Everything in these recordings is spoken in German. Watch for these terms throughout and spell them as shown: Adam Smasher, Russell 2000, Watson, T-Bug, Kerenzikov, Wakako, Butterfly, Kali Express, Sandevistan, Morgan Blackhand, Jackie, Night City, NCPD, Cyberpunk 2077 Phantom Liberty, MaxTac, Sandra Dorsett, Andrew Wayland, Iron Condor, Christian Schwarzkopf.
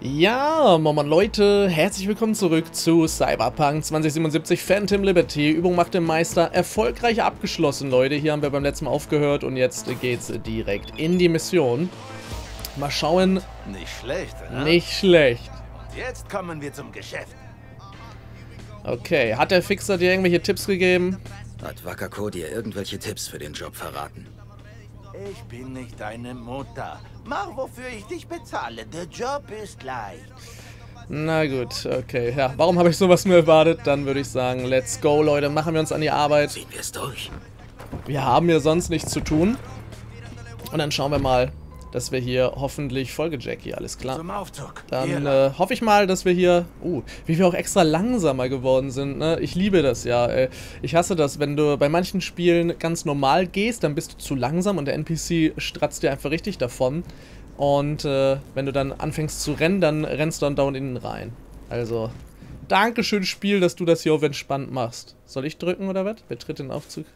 Ja, Moin Leute, herzlich willkommen zurück zu Cyberpunk 2077 Phantom Liberty. Übung macht den Meister, erfolgreich abgeschlossen, Leute. Hier haben wir beim letzten Mal aufgehört und jetzt geht's direkt in die Mission. Mal schauen. Nicht schlecht, oder? Nicht schlecht. Und jetzt kommen wir zum Geschäft. Okay, hat der Fixer dir irgendwelche Tipps gegeben? Hat Wakako dir irgendwelche Tipps für den Job verraten? Ich bin nicht deine Mutter. Mach, wofür ich dich bezahle. Der Job ist leicht. Na gut, okay. Ja, warum habe ich sowas mir erwartet? Dann würde ich sagen, let's go, Leute. Machen wir uns an die Arbeit. Ziehen wir es durch. Wir haben ja sonst nichts zu tun. Und dann schauen wir mal, dass wir hier hoffentlich Folge Jackie, alles klar. Zum Aufzug. Dann hoffe ich mal, dass wir hier... wie wir auch extra langsamer geworden sind, ne? Ich liebe das ja. Ich hasse das, wenn du bei manchen Spielen ganz normal gehst, dann bist du zu langsam und der NPC stratzt dir einfach richtig davon. Und wenn du dann anfängst zu rennen, dann rennst du dann down innen rein. Also, Dankeschön Spiel, dass du das hier auf entspannt machst. Soll ich drücken oder was? Betritt den Aufzug.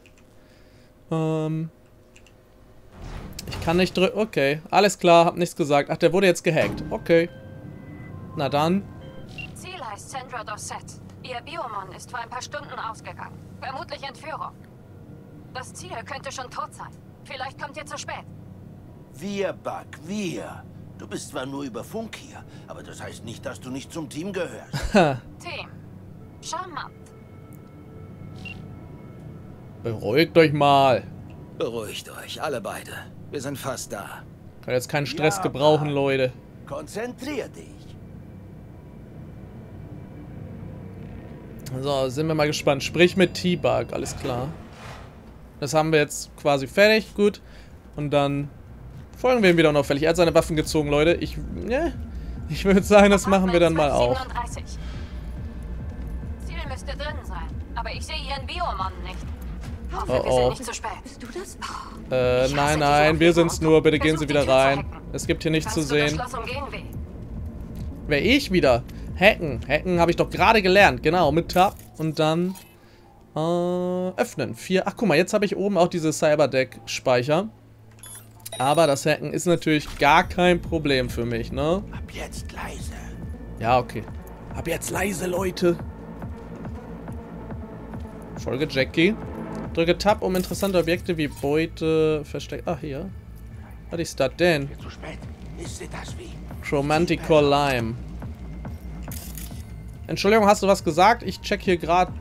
Ich kann nicht drücken. Okay, alles klar, hab nichts gesagt. Ach, der wurde jetzt gehackt. Okay. Na dann. Ziel heißt Sandra Dorsett. Ihr Biomon ist vor ein paar Stunden ausgegangen. Vermutlich Entführung. Das Ziel könnte schon tot sein. Vielleicht kommt ihr zu spät. Wir, Bug, wir. Du bist zwar nur über Funk hier, aber das heißt nicht, dass du nicht zum Team gehörst. Team. Charmant. Beruhigt euch mal. Beruhigt euch, alle beide. Wir sind fast da. Kann jetzt keinen Stress gebrauchen, Leute. Konzentrier dich. So, sind wir mal gespannt. Sprich mit T-Bug, alles klar. Das haben wir jetzt quasi fertig, gut. Und dann folgen wir ihm wieder unauffällig. Er hat seine Waffen gezogen, Leute. Ich würde sagen, das machen wir dann mal auch. Ziel müsste drin sein, aber ich sehe ihren Biomann nicht. Oh, oh. Nein, nein, wir sind's nur. Bitte gehen Sie wieder rein. Es gibt hier nichts zu sehen. Wer ich wieder? Hacken. Hacken habe ich doch gerade gelernt. Genau, mit Tab. Und dann öffnen. 4. Ach, guck mal, jetzt habe ich oben auch diese Cyberdeck-Speicher. Aber das Hacken ist natürlich gar kein Problem für mich, ne? Ab jetzt leise. Ja, okay. Ab jetzt leise, Leute. Folge Jackie. Drücke Tab, um interessante Objekte wie Beute versteckt. Ach, hier. Was ist das denn? Chromantical Lime. Entschuldigung, hast du was gesagt? Ich check hier gerade.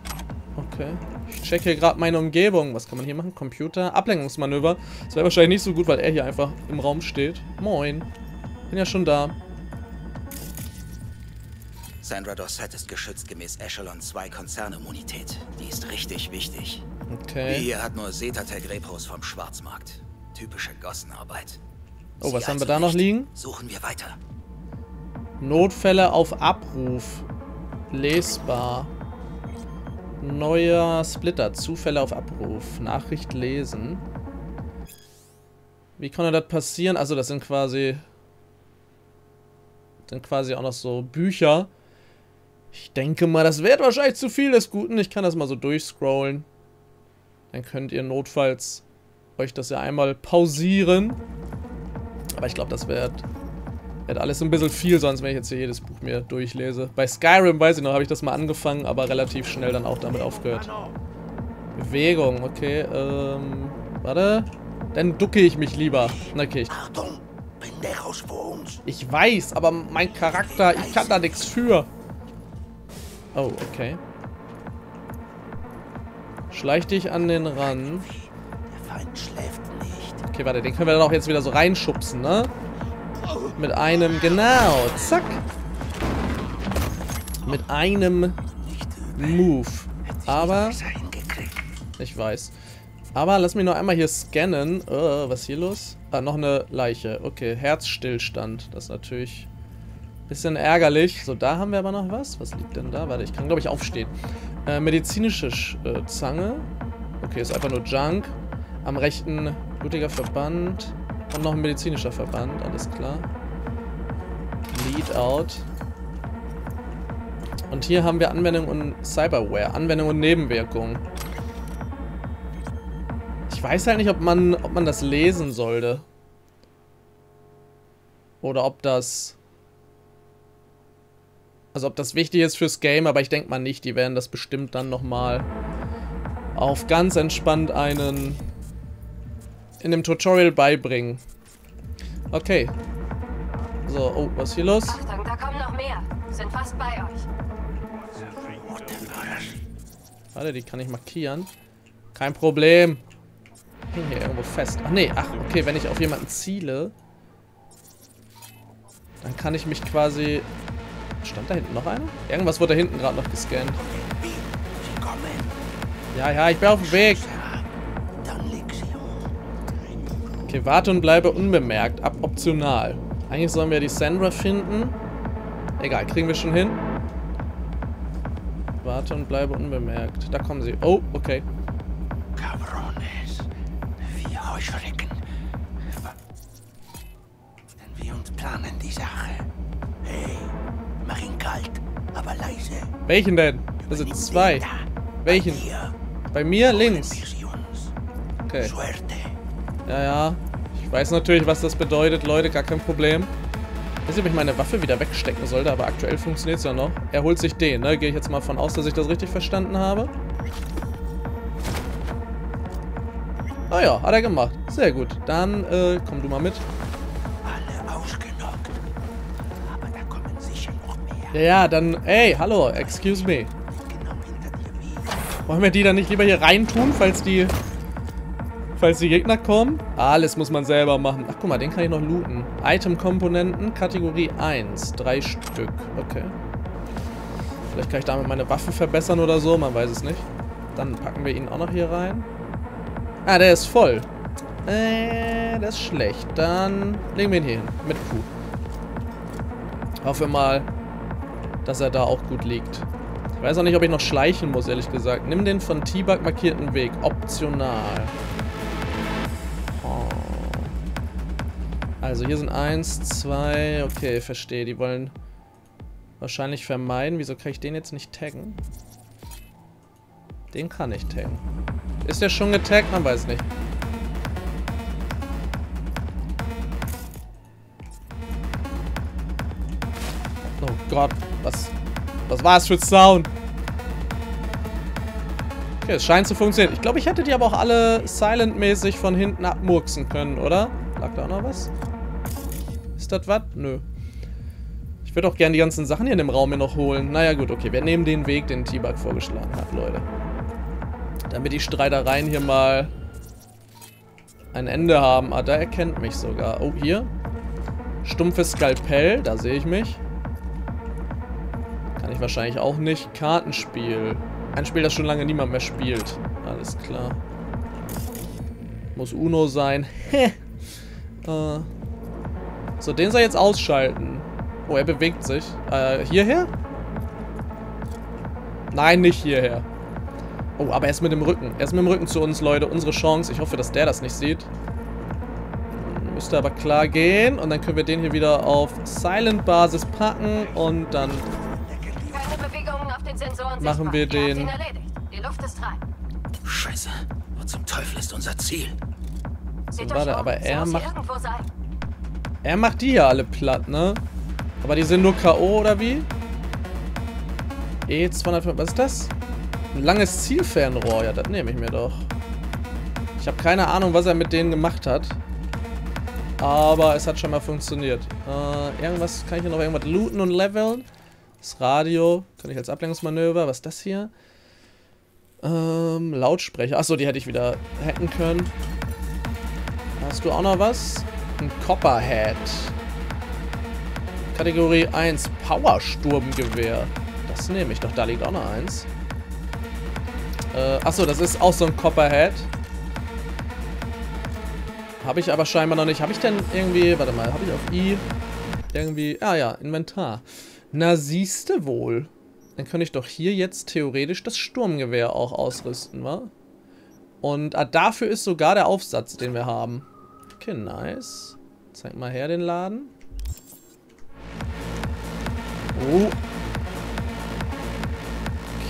Okay. Ich check hier gerade meine Umgebung. Was kann man hier machen? Computer. Ablenkungsmanöver. Das wäre wahrscheinlich nicht so gut, weil er hier einfach im Raum steht. Moin. Bin ja schon da. Sandra Dorsett ist geschützt gemäß Echelon 2 Konzernimmunität. Die ist richtig wichtig. Okay. Die hier hat nur Zeta-Tech-Repos vom Schwarzmarkt. Typische Gossenarbeit. Oh, was haben wir da noch liegen? Suchen wir weiter. Notfälle auf Abruf. Lesbar. Neuer Splitter. Zufälle auf Abruf. Nachricht lesen. Wie konnte das passieren? Also das sind quasi... auch noch so Bücher. Ich denke mal, das wird wahrscheinlich zu viel des Guten. Ich kann das mal so durchscrollen. Dann könnt ihr notfalls euch das ja einmal pausieren. Aber ich glaube, das wird alles ein bisschen viel, sonst wenn ich jetzt hier jedes Buch mir durchlese. Bei Skyrim, weiß ich noch, habe ich das mal angefangen, aber relativ schnell dann auch damit aufgehört. Bewegung, okay. Warte. Dann ducke ich mich lieber. Okay. Achtung, Pendejos vor uns. Ich weiß, aber mein Charakter, ich kann da nichts für. Oh, okay. Schleich dich an den ran. Der Feind schläft nicht. Okay, warte, den können wir dann auch jetzt wieder so reinschubsen, ne? Mit einem, genau, zack. Mit einem Move. Aber, ich weiß. Aber lass mich noch einmal hier scannen. Was ist hier los? Ah, noch eine Leiche. Okay, Herzstillstand. Das ist natürlich... bisschen ärgerlich. So, da haben wir aber noch was. Was liegt denn da? Warte, ich kann, glaube ich, aufstehen. Medizinische Zange. Okay, ist einfach nur Junk. Am rechten blutiger Verband. Und noch ein medizinischer Verband. Alles klar. Bleed out. Und hier haben wir Anwendung und Cyberware. Anwendung und Nebenwirkungen. Ich weiß halt nicht, ob man das lesen sollte. Oder ob das... Also ob das wichtig ist fürs Game, aber ich denke mal nicht. Die werden das bestimmt dann nochmal auf ganz entspannt einen in dem Tutorial beibringen. Okay. So, oh, was ist hier los? Achtung, da kommen noch mehr. Wir sind fast bei euch. Warte, die kann ich markieren. Kein Problem. Ich hänge hier irgendwo fest. Ach nee, ach okay, wenn ich auf jemanden ziele, dann kann ich mich quasi... Stand da hinten noch einer? Irgendwas wurde da hinten gerade noch gescannt. Ja, ja, ich bin auf dem Weg. Okay, warte und bleibe unbemerkt. Ab optional. Eigentlich sollen wir die Sandra finden. Egal, kriegen wir schon hin. Warte und bleibe unbemerkt. Da kommen sie. Oh, okay. Cabrones. Wie Heuschrecken. Denn wir uns planen die Sache. Hey. Mach ihn kalt, aber leise. Welchen denn? Das sind zwei. Welchen? Bei mir links. Okay. Ja, ja. Ich weiß natürlich, was das bedeutet, Leute. Gar kein Problem. Ich weiß nicht, ob ich meine Waffe wieder wegstecken sollte, aber aktuell funktioniert es ja noch. Er holt sich den, ne? Gehe ich jetzt mal von aus, dass ich das richtig verstanden habe. Ah ja, hat er gemacht. Sehr gut. Dann komm du mal mit. Ja, dann, ey, hallo, excuse me. Wollen wir die dann nicht lieber hier reintun, falls die Gegner kommen? Alles muss man selber machen. Ach, guck mal, den kann ich noch looten. Item-Komponenten, Kategorie 1. 3 Stück, okay. Vielleicht kann ich damit meine Waffe verbessern oder so, man weiß es nicht. Dann packen wir ihn auch noch hier rein. Ah, der ist voll. Das ist schlecht. Dann legen wir ihn hier hin, mit Q. Hoffen wir mal, dass er da auch gut liegt. Ich weiß auch nicht, ob ich noch schleichen muss, ehrlich gesagt. Nimm den von T-Bug markierten Weg. Optional. Oh. Also hier sind 1, 2... Okay, verstehe. Die wollen wahrscheinlich vermeiden. Wieso kann ich den jetzt nicht taggen? Den kann ich taggen. Ist der schon getaggt? Man weiß nicht. Oh Gott, was war es für Sound? Okay, es scheint zu funktionieren. Ich glaube, ich hätte die aber auch alle silent-mäßig von hinten abmurksen können, oder? Lag da auch noch was? Ist das was? Nö. Ich würde auch gerne die ganzen Sachen hier in dem Raum hier noch holen. Naja, gut, okay. Wir nehmen den Weg, den T-Bug vorgeschlagen hat, Leute. Damit die Streitereien hier mal ein Ende haben. Ah, da erkennt mich sogar. Oh, hier. Stumpfes Skalpell, da sehe ich mich. Kann ich wahrscheinlich auch nicht. Kartenspiel. Ein Spiel, das schon lange niemand mehr spielt. Alles klar. Muss Uno sein. So, den soll ich jetzt ausschalten. Oh, er bewegt sich. Hierher? Nein, nicht hierher. Oh, aber er ist mit dem Rücken. Er ist mit dem Rücken zu uns, Leute. Unsere Chance. Ich hoffe, dass der das nicht sieht. Müsste aber klar gehen. Und dann können wir den hier wieder auf Silent-Basis packen. Und dann... machen wir den. Die Luft ist rein. Scheiße, was zum Teufel ist unser Ziel? Warte, aber er macht. Er macht die ja alle platt, ne? Aber die sind nur K.O. oder wie? E205, was ist das? Ein langes Zielfernrohr, ja, das nehme ich mir doch. Ich habe keine Ahnung, was er mit denen gemacht hat. Aber es hat schon mal funktioniert. Irgendwas, kann ich hier noch irgendwas looten und leveln? Das Radio, kann ich als Ablenkungsmanöver, was ist das hier? Lautsprecher, achso, die hätte ich wieder hacken können. Hast du auch noch was? Ein Copperhead. Kategorie 1, Powersturmgewehr. Das nehme ich doch, da liegt auch noch eins. Achso, das ist auch so ein Copperhead. Habe ich aber scheinbar noch nicht. Habe ich denn irgendwie, warte mal, habe ich auf I irgendwie, ah ja, Inventar. Na, siehste wohl. Dann könnte ich doch hier jetzt theoretisch das Sturmgewehr auch ausrüsten, wa? Und dafür ist sogar der Aufsatz, den wir haben. Okay, nice. Zeig mal her den Laden. Oh.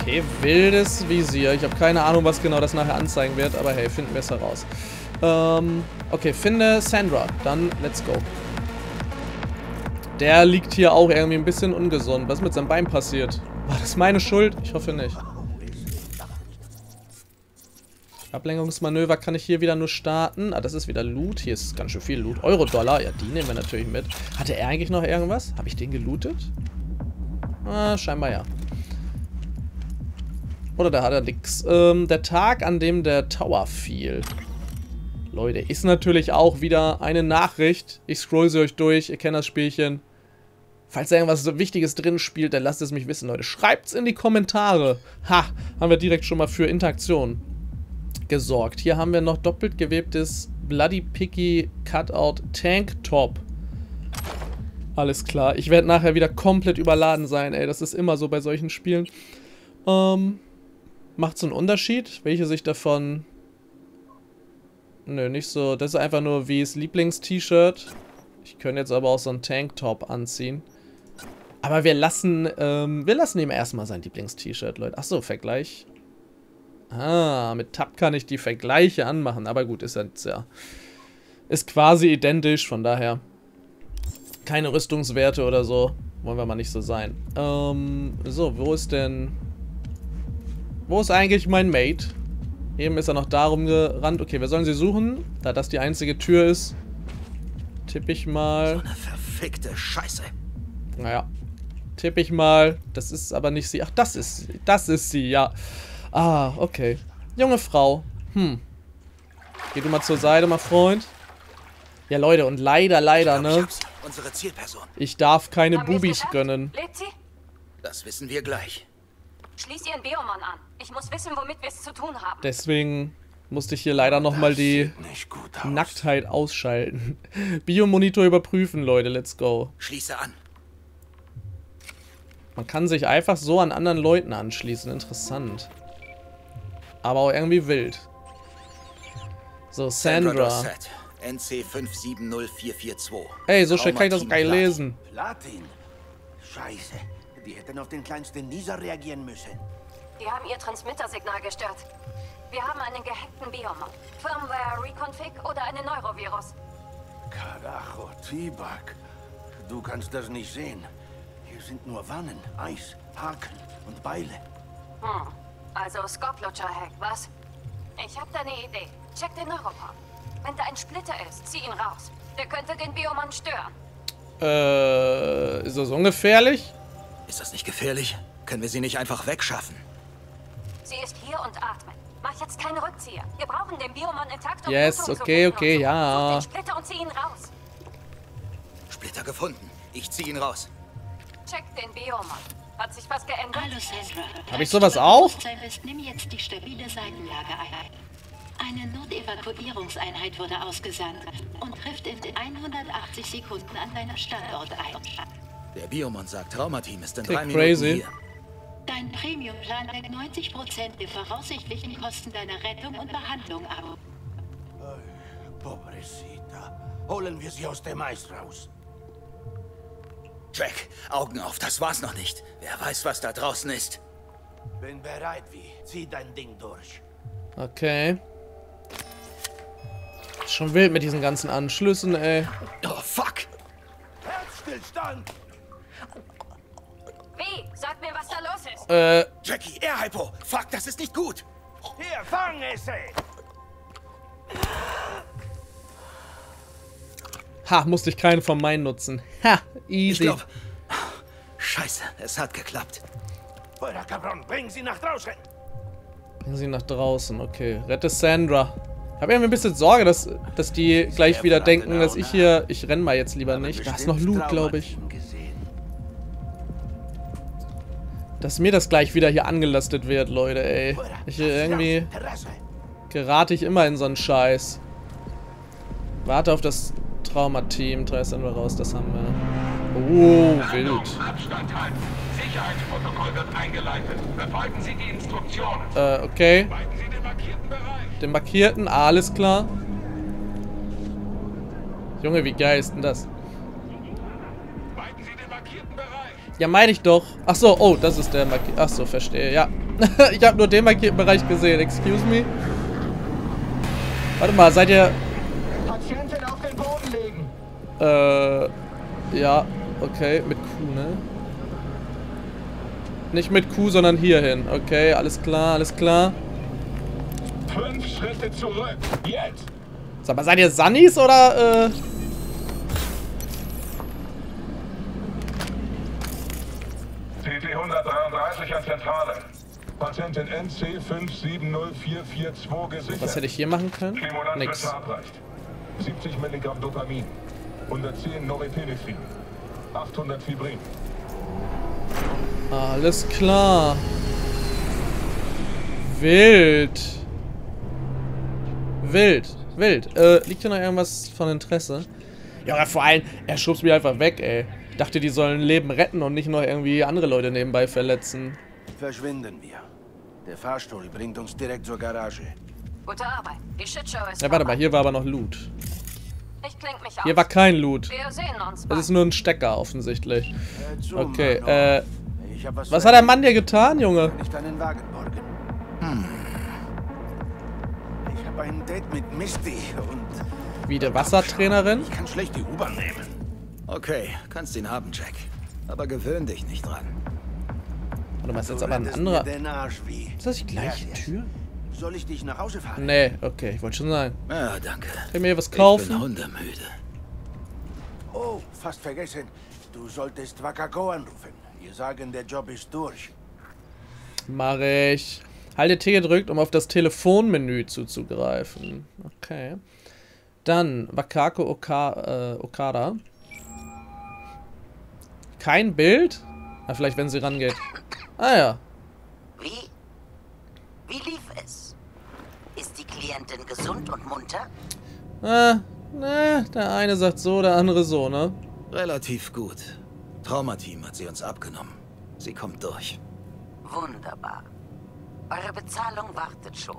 Okay, wildes Visier. Ich habe keine Ahnung, was genau das nachher anzeigen wird, aber hey, finden wir es heraus. Okay, finde Sandra. Dann let's go. Der liegt hier auch irgendwie ein bisschen ungesund. Was ist mit seinem Bein passiert? War das meine Schuld? Ich hoffe nicht. Ablenkungsmanöver kann ich hier wieder nur starten. Ah, das ist wieder Loot. Hier ist ganz schön viel Loot. Euro-Dollar. Ja, die nehmen wir natürlich mit. Hatte er eigentlich noch irgendwas? Habe ich den gelootet? Ah, scheinbar ja. Oder da hat er nix. Der Tag, an dem der Tower fiel. Leute, ist natürlich auch wieder eine Nachricht. Ich scroll sie euch durch. Ihr kennt das Spielchen. Falls da irgendwas so Wichtiges drin spielt, dann lasst es mich wissen, Leute. Schreibt's in die Kommentare. Ha, haben wir direkt schon mal für Interaktion gesorgt. Hier haben wir noch doppelt gewebtes Bloody Picky Cutout Tank Top. Alles klar. Ich werde nachher wieder komplett überladen sein, ey. Das ist immer so bei solchen Spielen. Macht's einen Unterschied? Welche sich davon... Nö, nicht so. Das ist einfach nur wie das Lieblings-T-Shirt. Ich könnte jetzt aber auch so einen Tanktop anziehen. Aber wir lassen ihm erstmal sein Lieblings-T-Shirt, Leute. Achso, Vergleich. Ah, mit Tab kann ich die Vergleiche anmachen. Aber gut, ist jetzt ja. Ist quasi identisch, von daher. Keine Rüstungswerte oder so. Wollen wir mal nicht so sein. So, wo ist denn. Wo ist eigentlich mein Mate? Eben ist er noch da rumgerannt. Okay, wir sollen sie suchen. Da das die einzige Tür ist, tippe ich mal. So eine verfickte Scheiße. Naja. Tippe ich mal. Das ist aber nicht sie. Ach, das ist sie. Das ist sie, ja. Ah, okay. Junge Frau. Geh du mal zur Seite, mein Freund. Ja, Leute, und leider, ne? Ich darf keine Bubis gönnen. Lebt sie? Das wissen wir gleich. Schließ ihren Biomann an. Ich muss wissen, womit wir es zu tun haben. Deswegen musste ich hier leider nochmal die Nacktheit ausschalten. Biomonitor überprüfen, Leute. Let's go. Schließe an. Man kann sich einfach so an anderen Leuten anschließen. Interessant. Aber auch irgendwie wild. So, Sandra. NC570442. Ey, so schnell kann ich das geil lesen. Platin. Scheiße. Die hätten auf den kleinsten Nieser reagieren müssen. Die haben ihr Transmittersignal gestört. Wir haben einen gehackten Bioma. Firmware Reconfig oder einen Neurovirus. Karacho, T-Bug. Du kannst das nicht sehen. Hier sind nur Wannen, Eis, Haken und Beile. Also Skorplutscher-Hack, was? Ich hab da eine Idee. Check den Neuropod. Wenn da ein Splitter ist, zieh ihn raus. Der könnte den Bioman stören. Ist das ungefährlich? Ist das nicht gefährlich? Können wir sie nicht einfach wegschaffen? Sie ist hier und atmet. Mach jetzt keine Rückzieher. Wir brauchen den Bioman intakt und yes, okay, ja. Such den Splitter und zieh ihn raus. Splitter gefunden. Ich zieh ihn raus. Check den Bioman. Hat sich was geändert? Hallo Sandra. Hab ich sowas auch? Nimm jetzt die stabile Seitenlage ein. Eine Notevakuierungseinheit wurde ausgesandt und trifft in 180 Sekunden an deiner Standort ein. Der Bioman sagt, Trauma Team ist in 3 Minuten hier. Dein Premium-Plan deckt 90% der voraussichtlichen Kosten deiner Rettung und Behandlung ab. Pobrecita. Holen wir sie aus dem Eis raus. Jack, Augen auf, das war's noch nicht. Wer weiß, was da draußen ist. Bin bereit, wie. Zieh dein Ding durch. Okay. Schon wild mit diesen ganzen Anschlüssen, ey. Oh, fuck. Herzstillstand! Wie? Sag mir, was da los ist. Jackie, Air-Hypo. Fuck, das ist nicht gut. Hier, fang es, ey. Ha, musste ich keinen von meinen nutzen. Ha, easy. Ich glaub, scheiße, es hat geklappt. Cabron, bring sie nach draußen. Bring sie nach draußen, okay. Rette Sandra. Ich habe irgendwie ein bisschen Sorge, dass die gleich wieder denken, dass ich hier... Ich renn mal jetzt lieber nicht. Da ist noch Loot, glaube ich. Dass mir das gleich wieder hier angelastet wird, Leute, ey. Irgendwie gerate ich immer in so einen Scheiß. Warte auf das Trauma-Team. 3 sind wir raus, das haben wir. Oh, wild. Abstand halten. Sicherheitsprotokoll wird eingeleitet. Befolgen Sie die Instruktionen. Okay. Den markierten, alles klar. Junge, wie geil ist denn das? Ja, meine ich doch. Ach so, oh, das ist der markierte. Ach so, verstehe, ja. Ich habe nur den markierten Bereich gesehen, excuse me. Warte mal, seid ihr... Patienten auf den Boden legen. Ja, Okay, mit Q, ne? Nicht mit Q, sondern hierhin. Okay, alles klar, alles klar. 5 Schritte zurück, jetzt! Sag mal, seid ihr Sunnies oder, CT 133 an Zentrale. Patent in NC 570442 gesichert. Was hätte ich hier machen können? Nix. 70 Milligramm Dopamin, 110 Norepinephin, 800 Fibrin. Alles klar. Wild. Wild. Wild. Liegt hier noch irgendwas von Interesse? Ja, vor allem, er schubst mich einfach weg, ey. Ich dachte, die sollen Leben retten und nicht nur irgendwie andere Leute nebenbei verletzen. Verschwinden wir. Der Fahrstuhl bringt uns direkt zur Garage. Gute Arbeit. Die Shitshow ist. Ja, warte mal, hier war aber noch Loot. Ich klinge mich auf. Hier war kein Loot. Wir sehen uns. Das ist nur ein Stecker offensichtlich. Okay, was hat der Mann dir getan, Junge? Ich kann den Wagen borgen. Ich habe ein Date mit Misty und wie der Wassertrainerin? Ich kann schlecht die U-Bahn nehmen. Okay, kannst ihn haben, Jack. Aber gewöhn dich nicht dran. Warte mal, ist jetzt aber ein anderer. Ist das die gleiche Tür? Soll ich dich nach Hause fahren? Nee, okay, ich wollte schon sagen. Ja, danke. Kann ich mir was kaufen? Ich bin hundemüde. Oh, fast vergessen. Du solltest Wakako anrufen. Wir sagen, der Job ist durch. Mach ich. Halte T gedrückt, um auf das Telefonmenü zuzugreifen. Okay. Dann Wakako Okada. Kein Bild? Na, vielleicht, wenn sie rangeht. Ah ja. Wie lief es? Ist die Klientin gesund und munter? Der eine sagt so, der andere so, ne? Relativ gut. Trauma Team hat sie uns abgenommen. Sie kommt durch. Wunderbar. Eure Bezahlung wartet schon.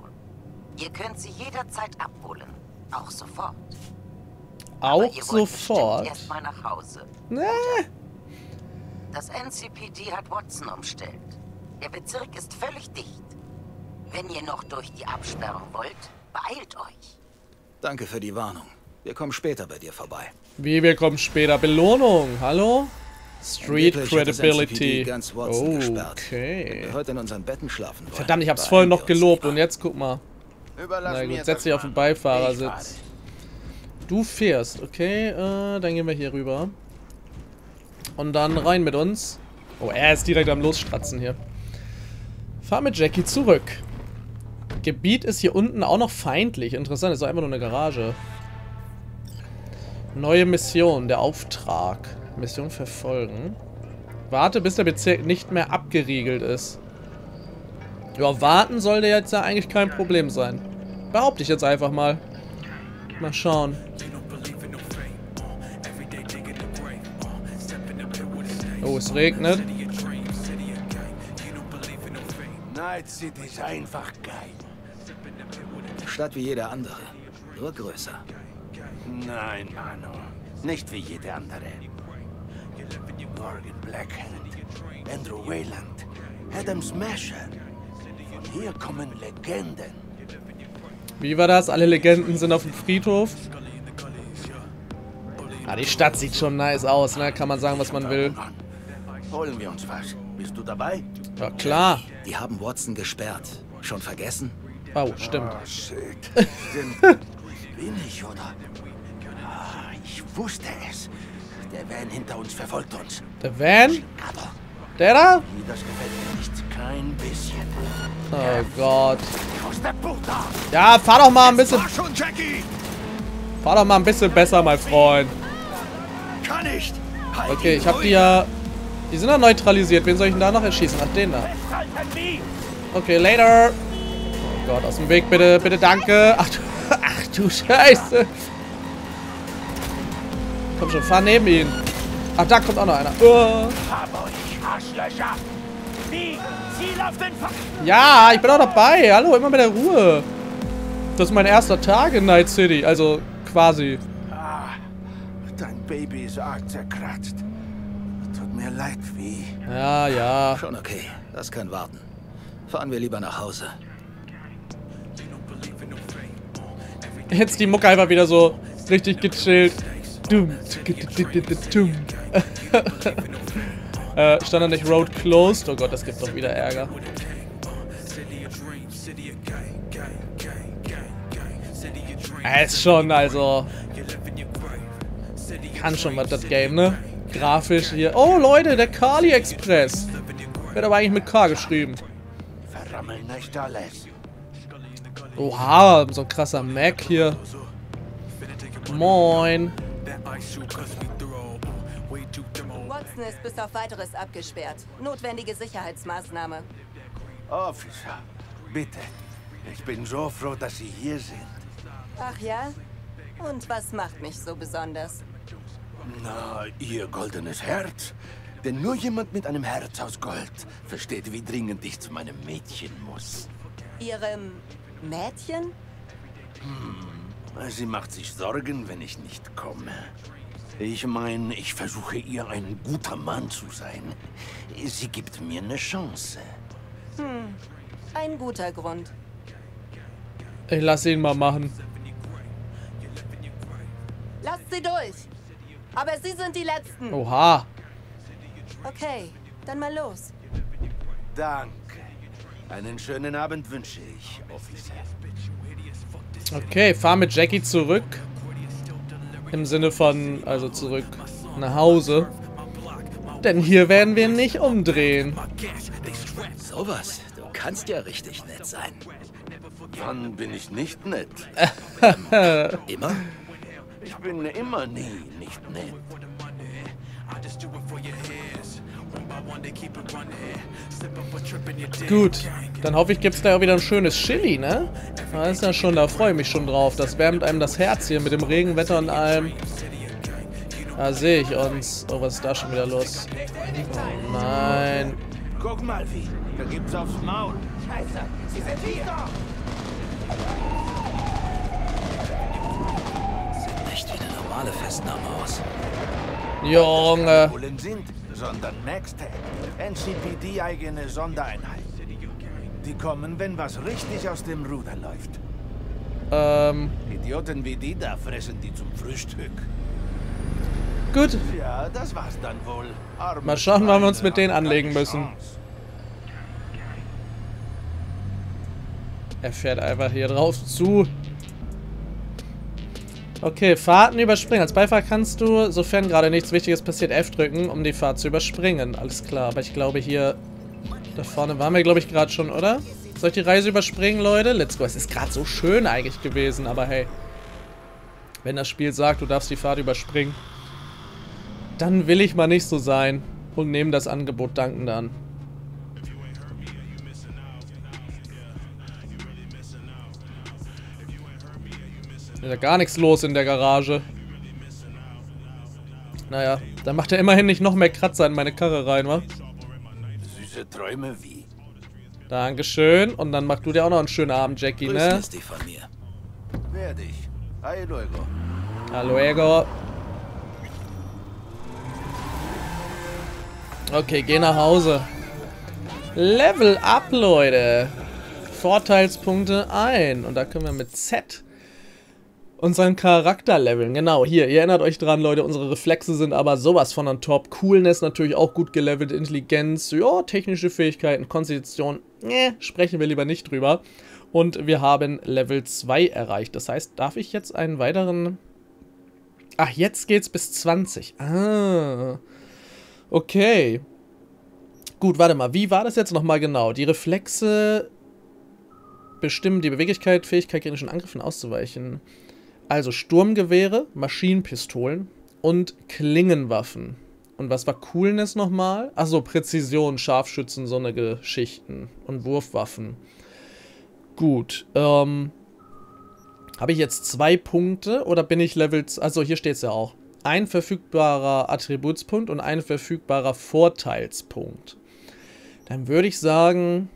Ihr könnt sie jederzeit abholen. Auch sofort. Aber ihr wollt bestimmt erstmal nach Hause. Nee. Das NCPD hat Watson umstellt. Der Bezirk ist völlig dicht. Wenn ihr noch durch die Absperrung wollt, beeilt euch. Danke für die Warnung. Wir kommen später bei dir vorbei. Wie, wir kommen später? Belohnung, hallo? Street Credibility. Oh, okay. Heute in unseren Betten schlafen wollen. Verdammt, ich hab's vorhin noch gelobt und jetzt guck mal. Na gut, setz dich auf den Beifahrersitz. Du fährst, okay, dann gehen wir hier rüber. Und dann rein mit uns. Oh, er ist direkt am Losstratzen hier. Fahr mit Jackie zurück. Gebiet ist hier unten auch noch feindlich. Interessant, ist doch einfach nur eine Garage. Neue Mission, der Auftrag. Mission verfolgen. Warte, bis der Bezirk nicht mehr abgeriegelt ist. Ja, warten sollte jetzt ja eigentlich kein Problem sein. Behaupte ich jetzt einfach mal. Mal schauen. Oh, es regnet. Night City ist einfach geil. Stadt wie jede andere. Nur größer. Nein, Mano. Nicht wie jede andere. Morgan Blackhand, Andrew Wayland, Adam Smasher. Von hier kommen Legenden. Wie war das? Alle Legenden sind auf dem Friedhof? Ah, die Stadt sieht schon nice aus, ne? Kann man sagen, was man will. Holen wir uns was. Bist du dabei? Ja, klar. Die haben Watson gesperrt. Schon vergessen? Oh, stimmt. Oh, shit. Bin ich, oder? Ah, ich wusste es. Der Van hinter uns verfolgt uns. Der Van? Der da? Das gefällt mir nicht. Kein bisschen. Oh Gott. Ja, fahr doch mal ein bisschen. Fahr doch mal ein bisschen besser, mein Freund. Kann nicht. Okay, ich hab die ja. Die sind ja neutralisiert. Wen soll ich denn da noch erschießen? Ach, den da. Okay, later. Oh Gott, aus dem Weg, bitte. Bitte, danke. Ach du Scheiße. Komm schon, fahr neben ihn. Ach, da kommt auch noch einer. Oh. Ja, ich bin auch dabei. Hallo, immer mit der Ruhe. Das ist mein erster Tag in Night City. Also, quasi. Dein Baby ist arg zerkratzt. Mir leid, wie. Ja, ja. Schon okay. Das kann warten. Fahren wir lieber nach Hause. Jetzt die Mucke einfach wieder so richtig gechillt. Stand da nicht Road Closed? Oh Gott, das gibt doch wieder Ärger. Ist schon, also... Kann schon was, das Game, ne? Grafisch hier. Oh, Leute, der Kali Express. Wird aber eigentlich mit K geschrieben. Verrammeln nicht alles. Oha, so ein krasser Mac hier. Moin. Watson ist bis auf weiteres abgesperrt. Notwendige Sicherheitsmaßnahme. Officer, bitte. Ich bin so froh, dass Sie hier sind. Ach ja? Und was macht mich so besonders? Na, Ihr goldenes Herz. Denn nur jemand mit einem Herz aus Gold versteht, wie dringend ich zu meinem Mädchen muss. Ihrem Mädchen? Sie macht sich Sorgen, wenn ich nicht komme. Ich meine, ich versuche ihr ein guter Mann zu sein. Sie gibt mir eine Chance. Ein guter Grund. Ich lass ihn mal machen. Lasst sie durch. Aber Sie sind die Letzten. Oha. Okay, dann mal los. Danke. Einen schönen Abend wünsche ich, Officer. Okay, fahr mit Jackie zurück. Im Sinne von, also zurück nach Hause. Denn hier werden wir nicht umdrehen. Sowas, du kannst ja richtig nett sein. Wann bin ich nicht nett? Immer? Ich bin immer nie nicht nett. Gut, dann hoffe ich, gibt es gleich auch wieder ein schönes Chili, ne? Da ist ja schon, da freue ich mich schon drauf. Das wärmt einem das Herz hier mit dem Regenwetter und allem. Da sehe ich uns. Oh, was ist da schon wieder los? Oh nein. Guck mal, wie. Da gibt's aufs Maul. Scheiße, sie sind hier. Sieht nicht wie eine normale Festnahme aus. Junge. Sondern MaxTac, NCPD eigene Sondereinheit. Die kommen, wenn was richtig aus dem Ruder läuft. Idioten wie die da fressen die zum Frühstück. Gut. Ja, das war's dann wohl. Mal schauen, wann wir uns mit denen anlegen müssen. Er fährt einfach hier drauf zu. Okay, Fahrten überspringen. Als Beifahrer kannst du, sofern gerade nichts Wichtiges passiert, F drücken, um die Fahrt zu überspringen. Alles klar, aber ich glaube hier... Da vorne waren wir, glaube ich, gerade schon, oder? Soll ich die Reise überspringen, Leute? Let's go. Es ist gerade so schön eigentlich gewesen, aber hey. Wenn das Spiel sagt, du darfst die Fahrt überspringen, dann will ich mal nicht so sein und nehme das Angebot dankend an. Ist ja gar nichts los in der Garage. Naja, dann macht er immerhin nicht noch mehr Kratzer in meine Karre rein, wa? Süße Träume wie. Dankeschön. Und dann machst du dir auch noch einen schönen Abend, Jackie, ne? Werde ich. Hallo, Ego. Hallo, Ego. Okay, geh nach Hause. Level up, Leute. Vorteilspunkte ein. Und da können wir mit Z... unseren Charakter leveln, genau, hier, ihr erinnert euch dran, Leute, unsere Reflexe sind aber sowas von on top. Coolness natürlich auch gut gelevelt, Intelligenz, ja, technische Fähigkeiten, Konstitution, sprechen wir lieber nicht drüber. Und wir haben Level 2 erreicht, das heißt, darf ich jetzt einen weiteren... Ach, jetzt geht's bis 20, ah, okay. Gut, warte mal, wie war das jetzt nochmal genau? Die Reflexe bestimmen die Beweglichkeit, Fähigkeit, genischen Angriffen auszuweichen. Also Sturmgewehre, Maschinenpistolen und Klingenwaffen. Und was war Coolness nochmal? Achso, Präzision, Scharfschützen, so eine Geschichten und Wurfwaffen. Gut, habe ich jetzt 2 Punkte oder bin ich Level... Also hier steht es ja auch. Ein verfügbarer Attributspunkt und ein verfügbarer Vorteilspunkt. Dann würde ich sagen,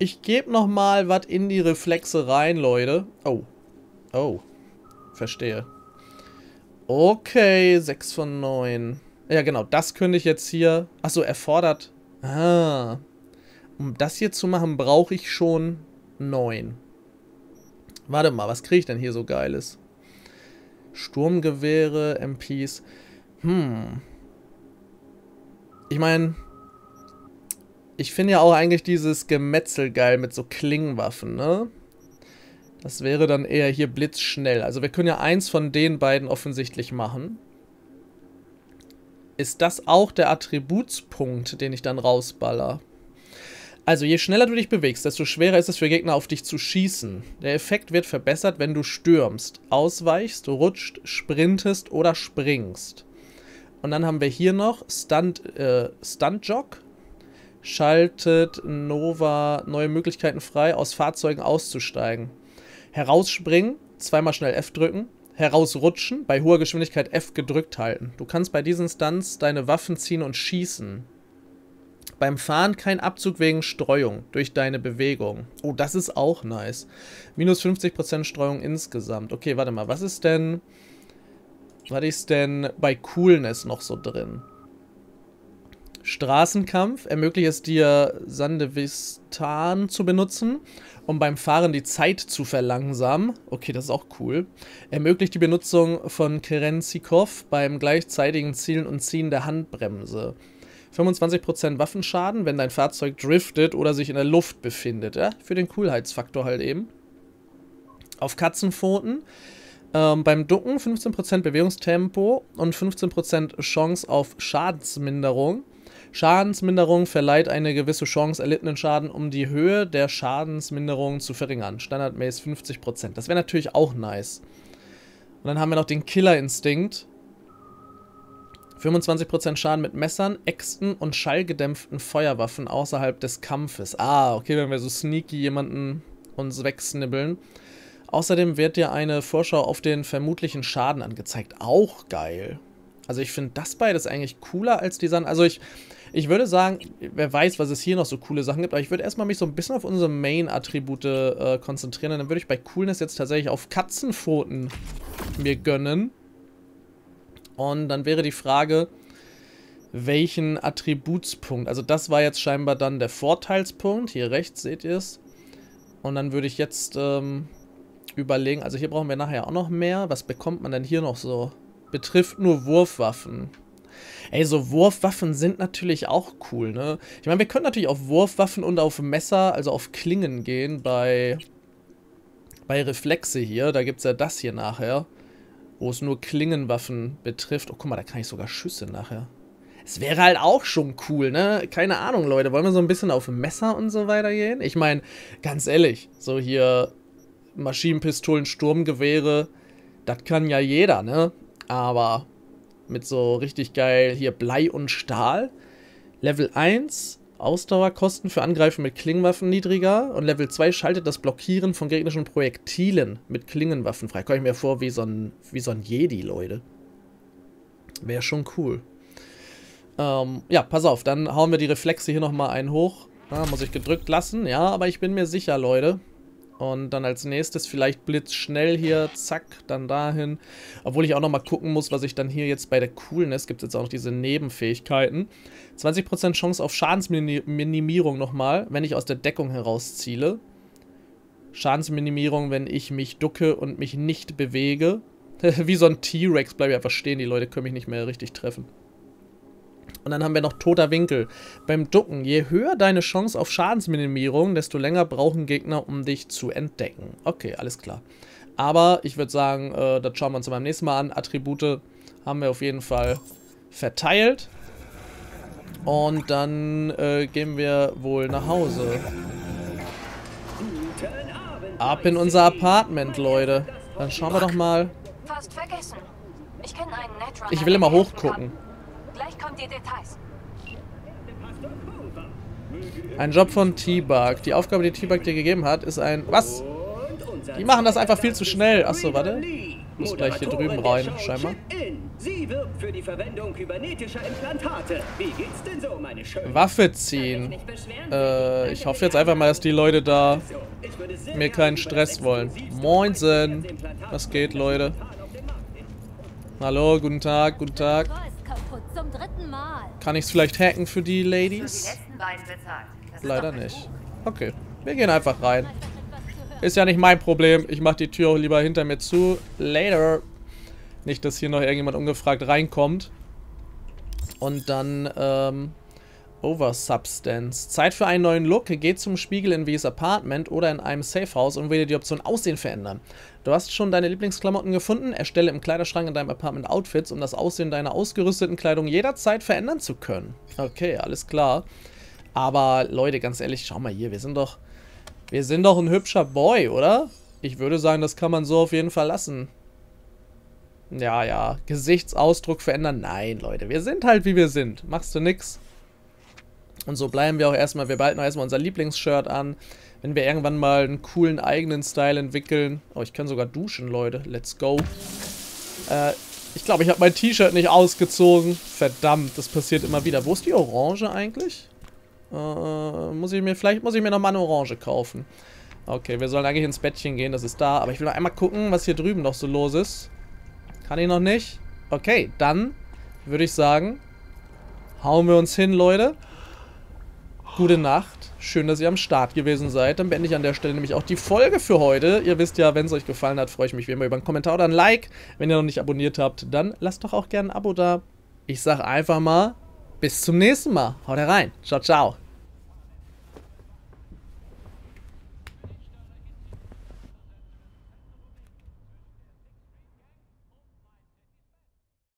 ich gebe nochmal was in die Reflexe rein, Leute. Oh, oh. Verstehe. Okay, 6 von 9. Ja, genau, das könnte ich jetzt hier... Achso, erfordert... Ah. Um das hier zu machen, brauche ich schon 9. Warte mal, was kriege ich denn hier so Geiles? Sturmgewehre, MPs. Ich meine, ich finde ja auch eigentlich dieses Gemetzel geil mit so Klingenwaffen, ne? Das wäre dann eher hier blitzschnell. Also wir können ja eins von den beiden offensichtlich machen. Ist das auch der Attributspunkt, den ich dann rausballer? Also je schneller du dich bewegst, desto schwerer ist es für Gegner auf dich zu schießen. Der Effekt wird verbessert, wenn du stürmst, ausweichst, rutscht, sprintest oder springst. Und dann haben wir hier noch Stunt-Jog. Schaltet Nova neue Möglichkeiten frei, aus Fahrzeugen auszusteigen. Herausspringen, zweimal schnell F drücken. Herausrutschen, bei hoher Geschwindigkeit F gedrückt halten. Du kannst bei diesen Stunts deine Waffen ziehen und schießen. Beim Fahren kein Abzug wegen Streuung durch deine Bewegung. Oh, das ist auch nice. Minus 50% Streuung insgesamt. Okay, warte mal, was ist denn bei Coolness noch so drin? Straßenkampf ermöglicht es dir, Sandevistan zu benutzen, um beim Fahren die Zeit zu verlangsamen. Okay, das ist auch cool. Ermöglicht die Benutzung von Kerenzikov beim gleichzeitigen Zielen und Ziehen der Handbremse. 25% Waffenschaden, wenn dein Fahrzeug driftet oder sich in der Luft befindet. Ja? Für den Coolheitsfaktor halt eben. Auf Katzenpfoten. Beim Ducken 15% Bewegungstempo und 15% Chance auf Schadensminderung. Schadensminderung verleiht eine gewisse Chance, erlittenen Schaden um die Höhe der Schadensminderung zu verringern. Standardmäßig 50%. Das wäre natürlich auch nice. Und dann haben wir noch den Killerinstinkt. 25% Schaden mit Messern, Äxten und schallgedämpften Feuerwaffen außerhalb des Kampfes. Ah, okay, wenn wir so sneaky jemanden uns wegsnibbeln. Außerdem wird dir eine Vorschau auf den vermutlichen Schaden angezeigt. Auch geil. Also ich finde das beides eigentlich cooler als die Sachen. Also ich würde sagen, wer weiß, was es hier noch so coole Sachen gibt, aber ich würde erstmal mich so ein bisschen auf unsere Main-Attribute konzentrieren. Und dann würde ich bei Coolness jetzt tatsächlich auf Katzenpfoten mir gönnen. Und dann wäre die Frage, welchen Attributspunkt? Also das war jetzt scheinbar dann der Vorteilspunkt. Hier rechts seht ihr es. Und dann würde ich jetzt überlegen, also hier brauchen wir nachher auch noch mehr. Was bekommt man denn hier noch so? Betrifft nur Wurfwaffen. Ey, so Wurfwaffen sind natürlich auch cool, ne? Ich meine, wir können natürlich auf Wurfwaffen und auf Messer, also auf Klingen gehen bei Reflexe hier. Da gibt es ja das hier nachher, wo es nur Klingenwaffen betrifft. Oh, guck mal, da kann ich sogar Schüsse nachher. Es wäre halt auch schon cool, ne? Keine Ahnung, Leute. Wollen wir so ein bisschen auf Messer und so weiter gehen? Ich meine, ganz ehrlich, so hier Maschinenpistolen, Sturmgewehre, das kann ja jeder, ne? Aber mit so richtig geil hier Blei und Stahl. Level 1, Ausdauerkosten für Angreifen mit Klingenwaffen niedriger. Und Level 2 schaltet das Blockieren von gegnerischen Projektilen mit Klingenwaffen frei. Komme ich mir vor wie so ein Jedi, Leute. Wäre schon cool. Ja, pass auf, dann hauen wir die Reflexe hier nochmal einen hoch. Ja, muss ich gedrückt lassen. Ja, aber ich bin mir sicher, Leute. Und dann als nächstes vielleicht blitzschnell hier, zack, dann dahin. Obwohl ich auch nochmal gucken muss, was ich dann hier jetzt bei der Coolness, gibt es jetzt auch noch diese Nebenfähigkeiten. 20% Chance auf Schadensminimierung nochmal, wenn ich aus der Deckung herausziele. Schadensminimierung, wenn ich mich ducke und mich nicht bewege. Wie so ein T-Rex bleibe ich einfach stehen, die Leute können mich nicht mehr richtig treffen. Und dann haben wir noch toter Winkel. Beim Ducken, je höher deine Chance auf Schadensminimierung, desto länger brauchen Gegner, um dich zu entdecken. Okay, alles klar. Aber ich würde sagen, das schauen wir uns beim nächsten Mal an. Attribute haben wir auf jeden Fall verteilt. Und dann gehen wir wohl nach Hause. Ab in unser Apartment, Leute. Dann schauen wir doch mal. Ich will immer hochgucken. Gleich kommen die Details. Ein Job von T-Bug. Die Aufgabe, die T-Bug dir gegeben hat, ist ein... Was? Die machen das einfach viel zu schnell. Achso, warte. Muss gleich hier drüben rein, scheinbar. Waffe ziehen. Ich hoffe jetzt einfach mal, dass die Leute da mir keinen Stress wollen. Moinsen. Was geht, Leute? Hallo, guten Tag, guten Tag. Zum dritten Mal. Kann ich es vielleicht hacken für die Ladies? Leider nicht. Okay, wir gehen einfach rein. Ist ja nicht mein Problem. Ich mache die Tür auch lieber hinter mir zu. Later. Nicht, dass hier noch irgendjemand ungefragt reinkommt. Und dann, Oversubstance. Zeit für einen neuen Look. Geh zum Spiegel in V's Apartment oder in einem Safehouse und wähle die Option Aussehen verändern. Du hast schon deine Lieblingsklamotten gefunden. Erstelle im Kleiderschrank in deinem Apartment Outfits, um das Aussehen deiner ausgerüsteten Kleidung jederzeit verändern zu können. Okay, alles klar. Aber Leute, ganz ehrlich, schau mal hier. Wir sind doch ein hübscher Boy, oder? Ich würde sagen, das kann man so auf jeden Fall lassen. Ja, ja. Gesichtsausdruck verändern? Nein, Leute. Wir sind halt, wie wir sind. Machst du nix. Und so bleiben wir auch erstmal, wir behalten auch erstmal unser Lieblingsshirt an. Wenn wir irgendwann mal einen coolen eigenen Style entwickeln. Oh, ich kann sogar duschen, Leute. Let's go. Ich glaube, ich habe mein T-Shirt nicht ausgezogen. Verdammt, das passiert immer wieder. Wo ist die Orange eigentlich? Vielleicht muss ich mir nochmal eine Orange kaufen. Okay, wir sollen eigentlich ins Bettchen gehen, das ist da. Aber ich will noch einmal gucken, was hier drüben noch so los ist. Kann ich noch nicht? Okay, dann würde ich sagen, hauen wir uns hin, Leute. Gute Nacht, schön, dass ihr am Start gewesen seid. Dann beende ich an der Stelle nämlich auch die Folge für heute. Ihr wisst ja, wenn es euch gefallen hat, freue ich mich wie immer über einen Kommentar oder ein Like. Wenn ihr noch nicht abonniert habt, dann lasst doch auch gerne ein Abo da. Ich sage einfach mal, bis zum nächsten Mal. Haut rein. Ciao, ciao.